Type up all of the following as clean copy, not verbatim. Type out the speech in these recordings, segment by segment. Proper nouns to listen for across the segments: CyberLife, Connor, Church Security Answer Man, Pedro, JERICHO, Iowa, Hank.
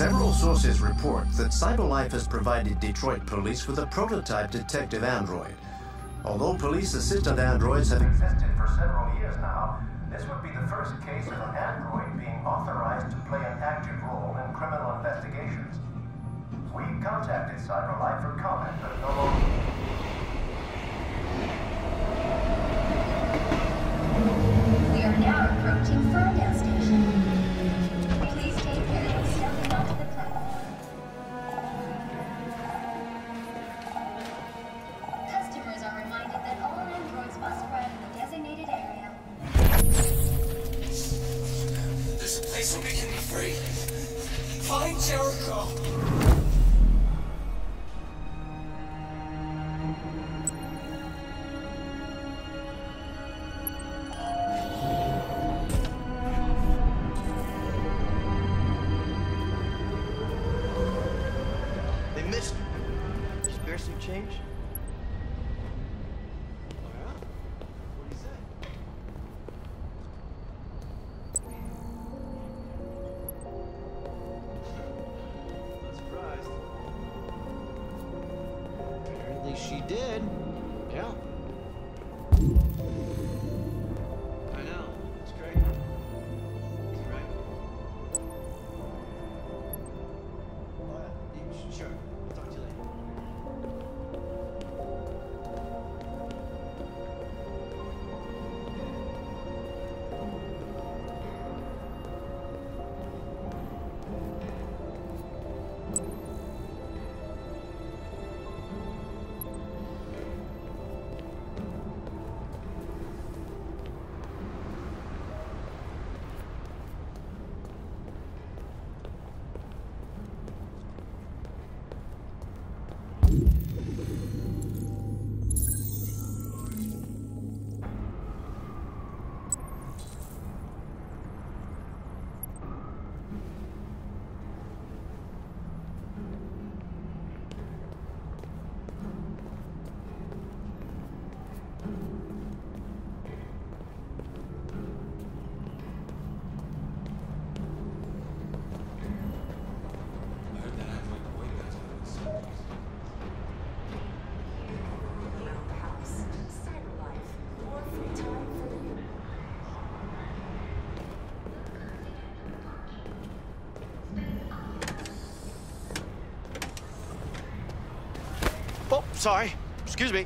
Several sources report that CyberLife has provided Detroit police with a prototype detective android. Although police assistant androids have existed for several years now, this would be the first case of an android being authorized to play an active role in criminal investigations. We contacted CyberLife for comment, but no longer. We are now approaching Ferndale Station. Please take care of stepping onto the platform. Customers are reminded that all androids must arrive in the designated area. There's a place where we can be free. Find Jericho! Change? Sorry, excuse me.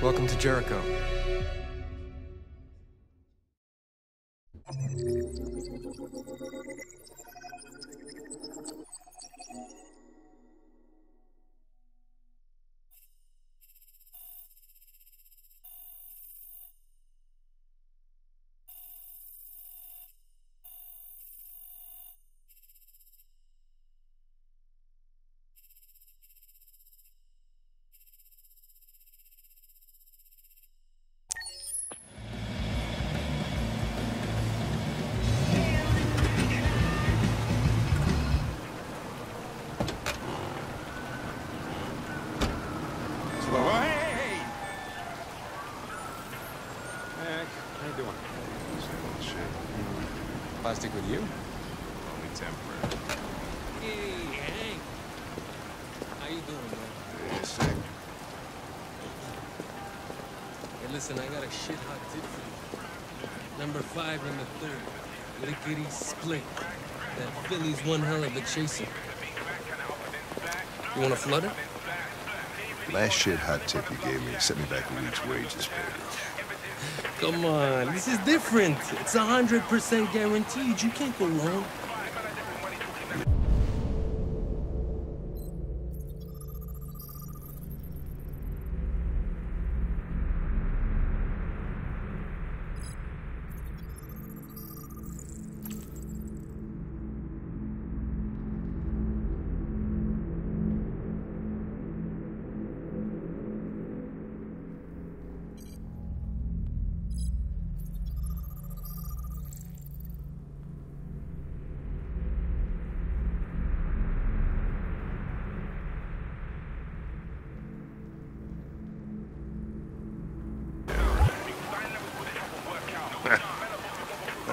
Welcome to Jericho. Plastic with you? Only temporary. Hey, Hank. How you doing, man? Hey, sick. Hey, listen, I got a shit hot tip for you. Number 5 and the 3rd. Lickety split. That Philly's one hell of a chaser. You want to flood it? Last shit hot tip you gave me set me back a week's wages, Pedro. Come on, this is different. It's 100% guaranteed. You can't go wrong.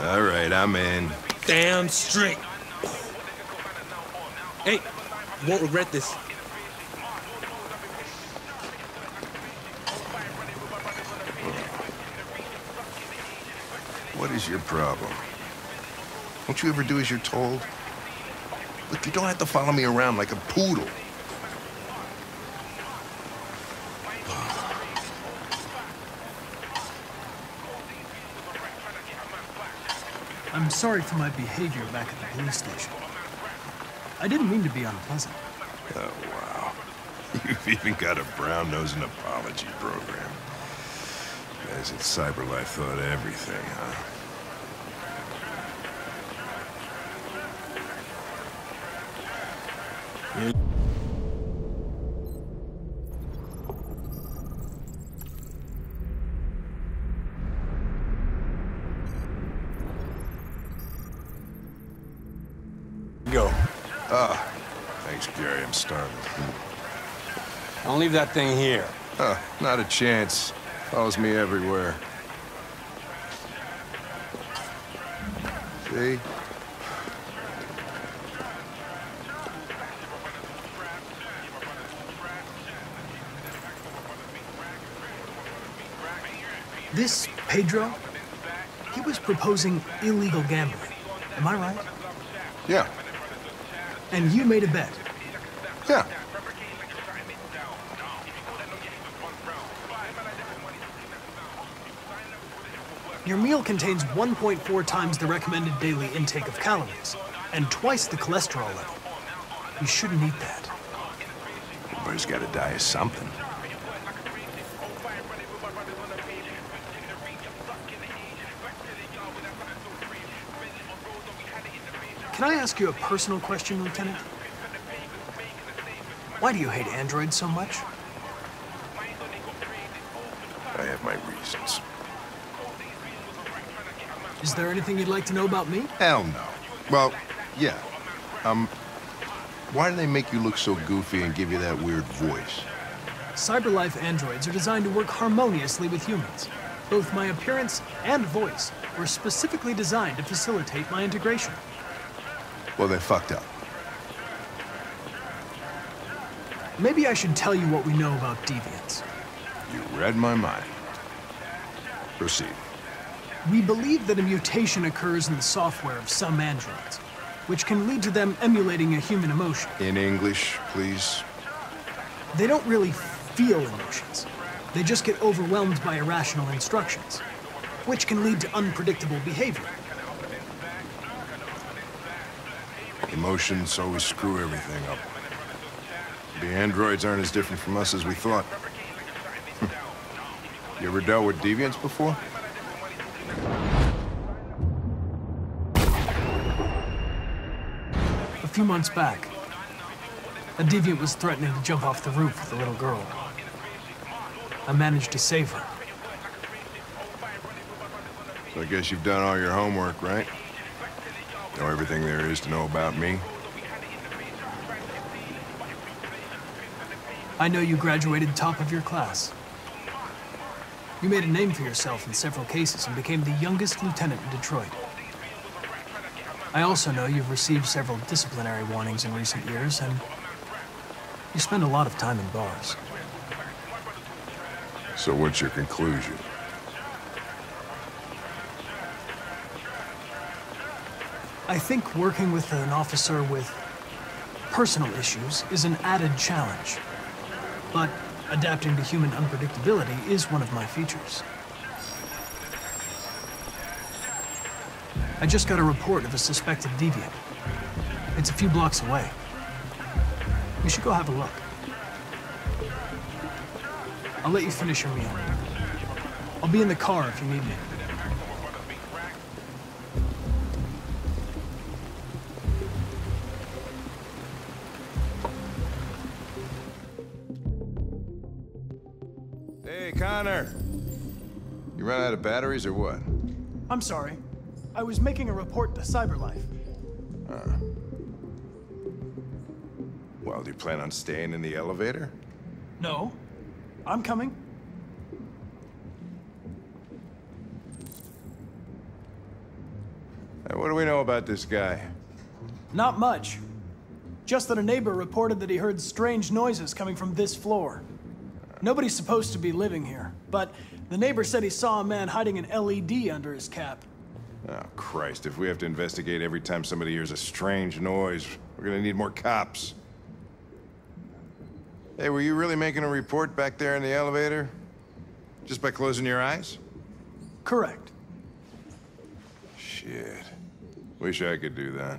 All right, I'm in. Damn straight. Hey, you won't regret this. What is your problem? Don't you ever do as you're told? Look, you don't have to follow me around like a poodle. I'm sorry for my behavior back at the police station. I didn't mean to be unpleasant. Oh, wow. You've even got a brown-nosing apology program. Guys at CyberLife thought everything, huh? Yeah. Don't leave that thing here. Huh, not a chance. Follows me everywhere. See? This Pedro, he was proposing illegal gambling. Am I right? Yeah. And you made a bet. Yeah. Your meal contains 1.4 times the recommended daily intake of calories, and twice the cholesterol level. You shouldn't eat that. Everybody's got to die of something. Can I ask you a personal question, Lieutenant? Why do you hate androids so much? I have my reasons. Is there anything you'd like to know about me? Hell no. Well, yeah. Why do they make you look so goofy and give you that weird voice? CyberLife androids are designed to work harmoniously with humans. Both my appearance and voice were specifically designed to facilitate my integration. Well, they fucked up. Maybe I should tell you what we know about deviants. You read my mind. Proceed. We believe that a mutation occurs in the software of some androids, which can lead to them emulating a human emotion. In English, please. They don't really feel emotions. They just get overwhelmed by irrational instructions, which can lead to unpredictable behavior. Emotions always screw everything up. The androids aren't as different from us as we thought. You ever dealt with deviants before? A few months back, a deviant was threatening to jump off the roof with a little girl. I managed to save her. So I guess you've done all your homework, right? Know everything there is to know about me? I know you graduated top of your class. You made a name for yourself in several cases and became the youngest lieutenant in Detroit. I also know you've received several disciplinary warnings in recent years, and you spend a lot of time in bars. So what's your conclusion? I think working with an officer with personal issues is an added challenge. But adapting to human unpredictability is one of my features. I just got a report of a suspected deviant. It's a few blocks away. You should go have a look. I'll let you finish your meal. I'll be in the car if you need me. Connor! You run out of batteries or what? I'm sorry. I was making a report to CyberLife. Well, do you plan on staying in the elevator? No. I'm coming. Now, what do we know about this guy? Not much. Just that a neighbor reported that he heard strange noises coming from this floor. Nobody's supposed to be living here, but the neighbor said he saw a man hiding an LED under his cap. Oh, Christ, if we have to investigate every time somebody hears a strange noise, we're gonna need more cops. Hey, were you really making a report back there in the elevator? Just by closing your eyes? Correct. Shit. Wish I could do that.